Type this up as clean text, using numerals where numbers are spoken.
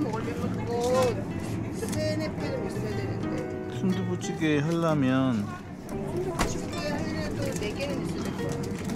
먹으려면 그거 스네프도 있어야 되는데. 순두부찌개 하려면 순두부찌개 하려면 4개는 있어야 될 거야.